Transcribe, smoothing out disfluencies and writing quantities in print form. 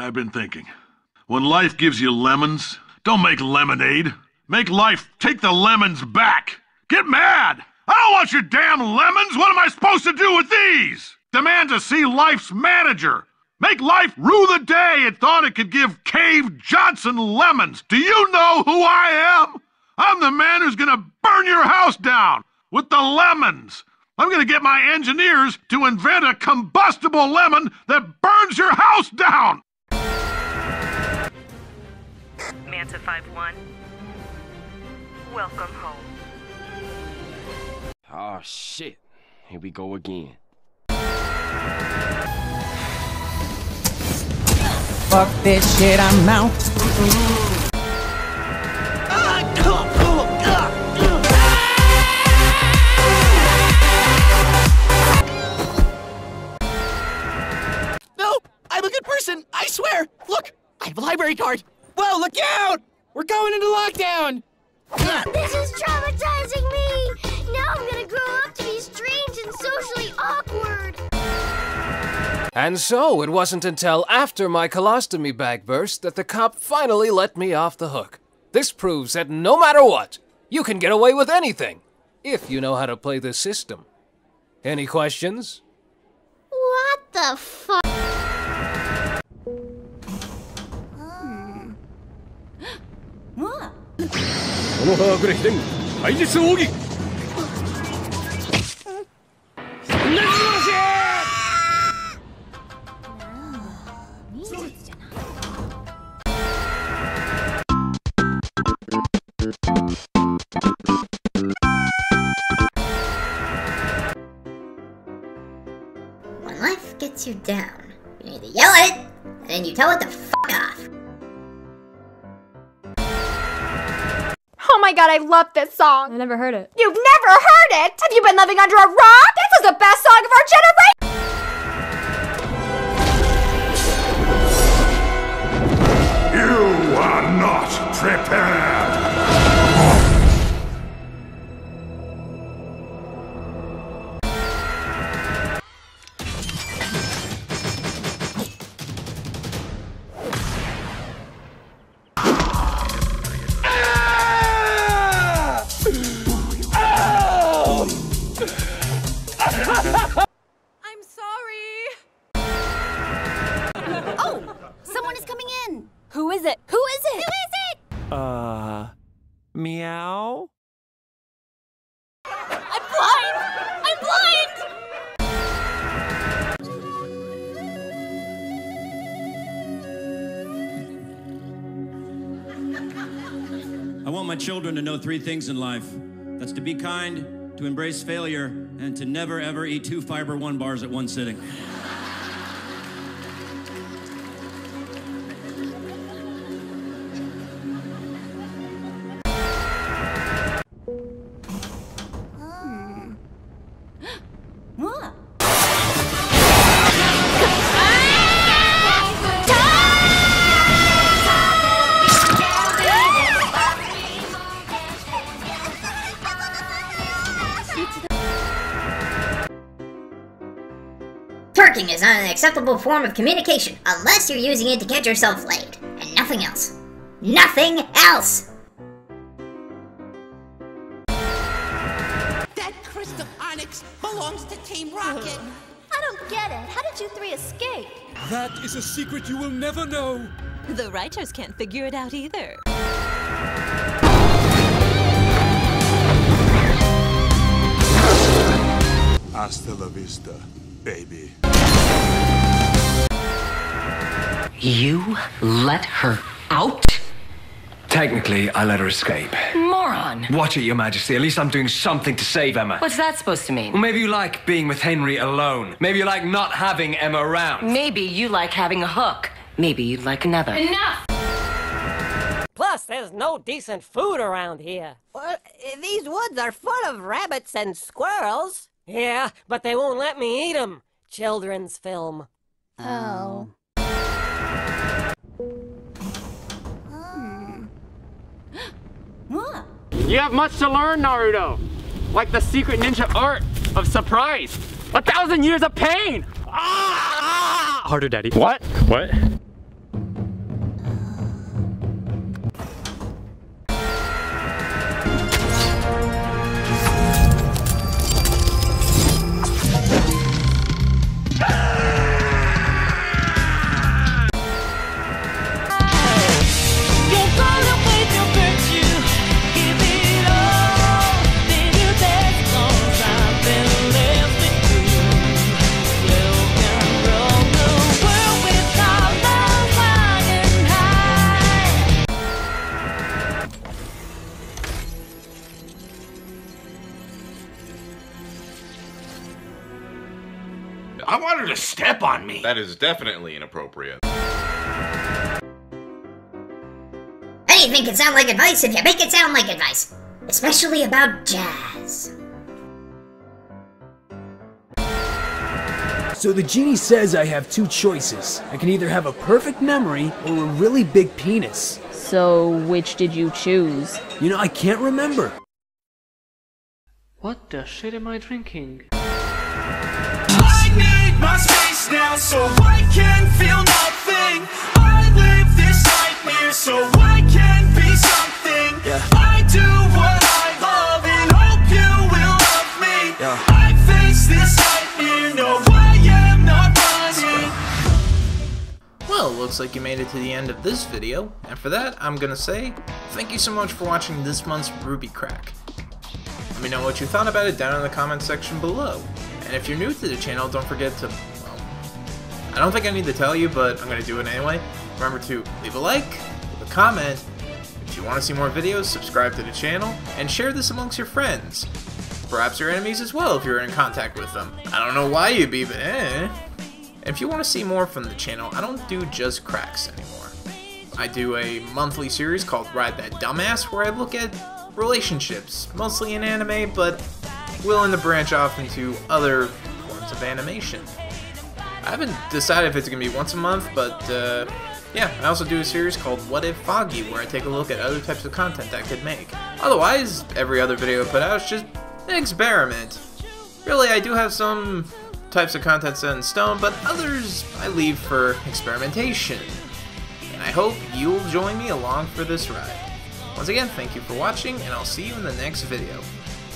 I've been thinking. When life gives you lemons, don't make lemonade. Make life take the lemons back. Get mad! I don't want your damn lemons! What am I supposed to do with these? Demand to see life's manager. Make life rue the day it thought it could give Cave Johnson lemons. Do you know who I am? I'm the man who's gonna burn your house down with the lemons. I'm going to get my engineers to invent a combustible lemon that burns your house down! Manta 5-1. Welcome home. Oh, shit. Here we go again. Fuck this shit, I'm out. I'm a good person, I swear! Look, I have a library card! Whoa, look out! We're going into lockdown! This is traumatizing me! Now I'm gonna grow up to be strange and socially awkward! And so, it wasn't until after my colostomy bag burst that the cop finally let me off the hook. This proves that no matter what, you can get away with anything, if you know how to play this system. Any questions? What the fuck? When life gets you down, you need to yell at it, and then you tell it to fuck off. Oh my god, I love this song. I never heard it. You've never heard it? Have you been living under a rock? This is the best song of our generation! You are not prepared. Meow? I'm blind! I'm blind! I want my children to know three things in life. That's to be kind, to embrace failure, and to never ever eat 2 Fiber One bars at one sitting. Twerking is not an acceptable form of communication unless you're using it to get yourself laid, and nothing else. Nothing else! That crystal onyx belongs to Team Rocket! I don't get it. How did you three escape? That is a secret you will never know! The writers can't figure it out either. Hasta la vista, baby. You let her out? Technically, I let her escape. Moron! Watch it, Your Majesty. At least I'm doing something to save Emma. What's that supposed to mean? Well, maybe you like being with Henry alone. Maybe you like not having Emma around. Maybe you like having a hook. Maybe you'd like another. Enough! Plus, there's no decent food around here. Well, these woods are full of rabbits and squirrels. Yeah, but they won't let me eat them. Children's film. Oh. You have much to learn, Naruto. Like the secret ninja art of surprise. 1,000 years of pain! Ah! Harder, Daddy. What? What? no. I want her to step on me. That is definitely inappropriate. Anything can sound like advice if you make it sound like advice. Especially about jazz. So the genie says I have two choices. I can either have a perfect memory or a really big penis. So which did you choose? You know, I can't remember. What the shit am I drinking? I need my space now so I can feel nothing. I live this nightmare so I can be something. Yeah. I do what I love and hope you will love me. Yeah. I face this nightmare, no I am not running. Well, looks like you made it to the end of this video, and for that I'm gonna say thank you so much for watching this month's Ruby Crack. Let me know what you thought about it down in the comments section below. And if you're new to the channel, don't forget to, well, I don't think I need to tell you, but I'm going to do it anyway. Remember to leave a like, leave a comment. If you want to see more videos, subscribe to the channel, and share this amongst your friends. Perhaps your enemies as well if you're in contact with them. I don't know why you'd be, but eh. And if you want to see more from the channel, I don't do just cracks anymore. I do a monthly series called Ride That Dumbass, where I look at relationships, mostly in anime, but willing to branch off into other forms of animation. I haven't decided if it's going to be once a month, but yeah, I also do a series called What If Foggy, where I take a look at other types of content I could make. Otherwise, every other video I put out is just an experiment. Really, I do have some types of content set in stone, but others I leave for experimentation. And I hope you'll join me along for this ride. Once again, thank you for watching, and I'll see you in the next video.